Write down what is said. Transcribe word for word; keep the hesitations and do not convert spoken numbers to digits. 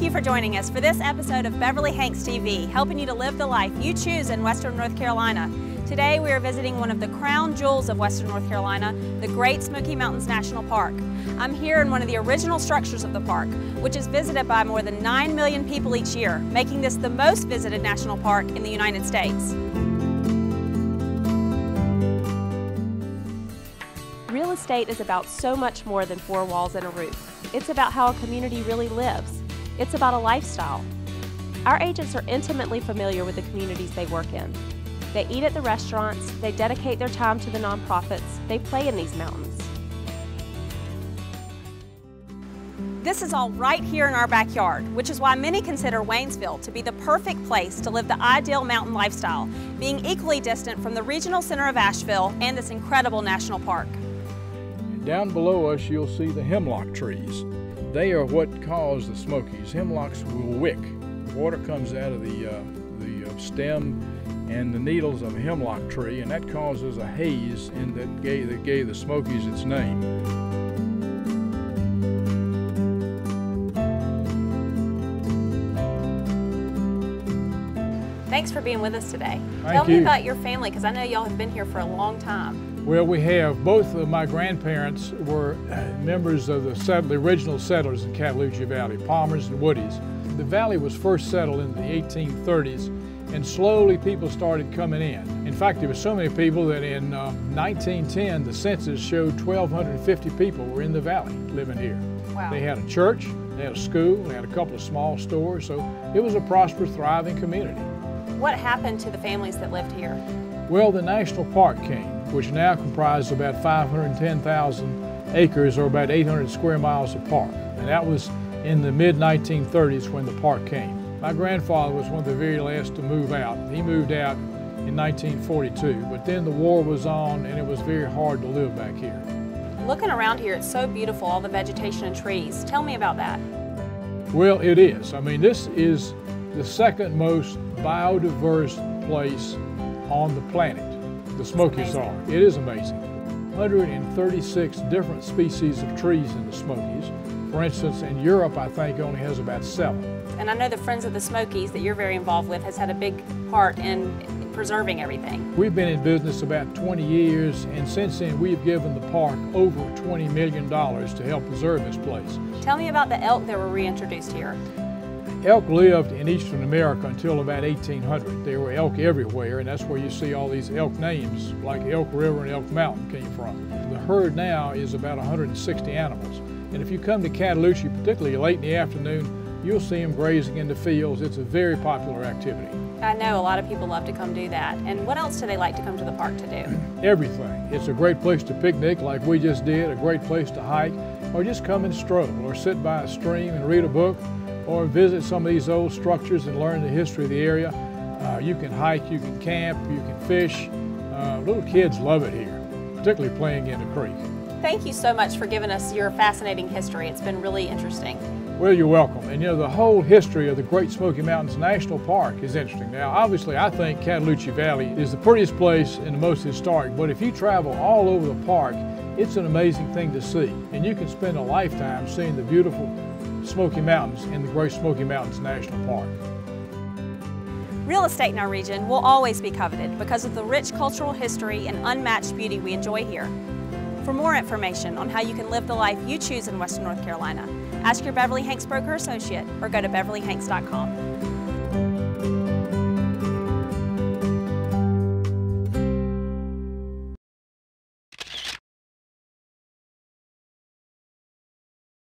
Thank you for joining us for this episode of Beverly Hanks T V, helping you to live the life you choose in Western North Carolina. Today we are visiting one of the crown jewels of Western North Carolina, the Great Smoky Mountains National Park. I'm here in one of the original structures of the park, which is visited by more than nine million people each year, making this the most visited national park in the United States. Real estate is about so much more than four walls and a roof. It's about how a community really lives. It's about a lifestyle. Our agents are intimately familiar with the communities they work in. They eat at the restaurants, they dedicate their time to the nonprofits, they play in these mountains. This is all right here in our backyard, which is why many consider Waynesville to be the perfect place to live the ideal mountain lifestyle, being equally distant from the regional center of Asheville and this incredible national park. Down below us, you'll see the hemlock trees. They are what cause the Smokies. Hemlocks will wick. Water comes out of the, uh, the uh, stem and the needles of a hemlock tree, and that causes a haze in that, gave, that gave the Smokies its name. Thanks for being with us today. Thank Tell me you. about your family, because I know y'all have been here for a long time. Well, we have. Both of my grandparents were members of the, settled, the original settlers in Cataloochee Valley, Palmers and Woodies. The valley was first settled in the eighteen thirties, and slowly people started coming in. In fact, there were so many people that in uh, nineteen ten, the census showed one thousand two hundred fifty people were in the valley living here. Wow. They had a church, they had a school, they had a couple of small stores, so it was a prosperous, thriving community. What happened to the families that lived here? Well, the national park came, which now comprises about five hundred ten thousand acres, or about eight hundred square miles of park, and that was in the mid nineteen thirties when the park came. My grandfather was one of the very last to move out. He moved out in nineteen forty-two, but then the war was on and it was very hard to live back here. Looking around here, it's so beautiful, all the vegetation and trees. Tell me about that. Well, it is. I mean, this is the second most biodiverse place on the planet. The Smokies are. It is amazing. one hundred thirty-six different species of trees in the Smokies. For instance, in Europe, I think only has about seven. And I know the Friends of the Smokies that you're very involved with has had a big part in preserving everything. We've been in business about twenty years, and since then we've given the park over twenty million dollars to help preserve this place. Tell me about the elk that were reintroduced here. Elk lived in Eastern America until about eighteen hundred. There were elk everywhere, and that's where you see all these elk names, like Elk River and Elk Mountain came from. The herd now is about one hundred sixty animals. And if you come to Cataloochee, particularly late in the afternoon, you'll see them grazing in the fields. It's a very popular activity. I know a lot of people love to come do that. And what else do they like to come to the park to do? Everything. It's a great place to picnic like we just did, a great place to hike, or just come and stroll, or sit by a stream and read a book, or visit some of these old structures and learn the history of the area. Uh, you can hike, you can camp, you can fish. Uh, little kids love it here, particularly playing in the creek. Thank you so much for giving us your fascinating history. It's been really interesting. Well, you're welcome. And you know, the whole history of the Great Smoky Mountains National Park is interesting. Now, obviously, I think Cataloochee Valley is the prettiest place and the most historic, but if you travel all over the park, it's an amazing thing to see. And you can spend a lifetime seeing the beautiful Smoky Mountains in the Great Smoky Mountains National Park. Real estate in our region will always be coveted because of the rich cultural history and unmatched beauty we enjoy here. For more information on how you can live the life you choose in Western North Carolina, ask your Beverly Hanks broker associate or go to Beverly Hanks dot com.